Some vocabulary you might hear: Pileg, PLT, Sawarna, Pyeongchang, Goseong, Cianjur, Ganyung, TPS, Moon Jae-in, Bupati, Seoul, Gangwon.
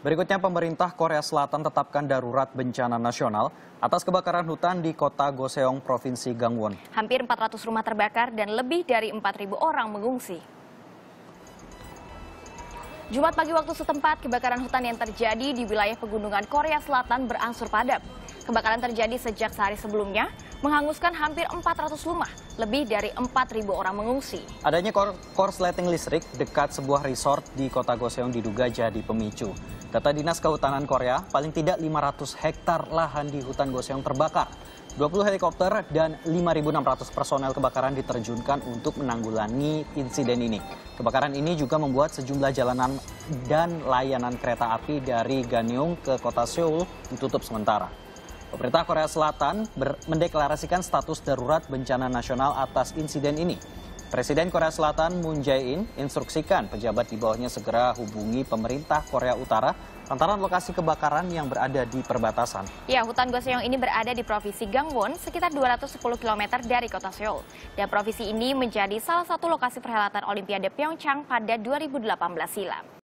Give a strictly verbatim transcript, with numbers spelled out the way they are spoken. Berikutnya, pemerintah Korea Selatan tetapkan darurat bencana nasional atas kebakaran hutan di kota Goseong, Provinsi Gangwon. Hampir empat ratus rumah terbakar dan lebih dari empat ribu orang mengungsi. Jumat pagi waktu setempat, kebakaran hutan yang terjadi di wilayah pegunungan Korea Selatan berangsur padam. Kebakaran terjadi sejak sehari sebelumnya, menghanguskan hampir empat ratus rumah, lebih dari empat ribu orang mengungsi. Adanya korsleting listrik dekat sebuah resort di kota Goseong diduga jadi pemicu. Data Dinas Kehutanan Korea, paling tidak lima ratus hektar lahan di hutan Goseong terbakar. dua puluh helikopter dan lima ribu enam ratus personel kebakaran diterjunkan untuk menanggulangi insiden ini. Kebakaran ini juga membuat sejumlah jalanan dan layanan kereta api dari Ganyung ke kota Seoul ditutup sementara. Pemerintah Korea Selatan mendeklarasikan status darurat bencana nasional atas insiden ini. Presiden Korea Selatan Moon Jae-in instruksikan pejabat di bawahnya segera hubungi pemerintah Korea Utara lantaran lokasi kebakaran yang berada di perbatasan. Ya, hutan Goseong ini berada di Provinsi Gangwon sekitar dua ratus sepuluh kilometer dari kota Seoul. Dan provinsi ini menjadi salah satu lokasi perhelatan Olimpiade Pyeongchang pada dua ribu delapan belas silam.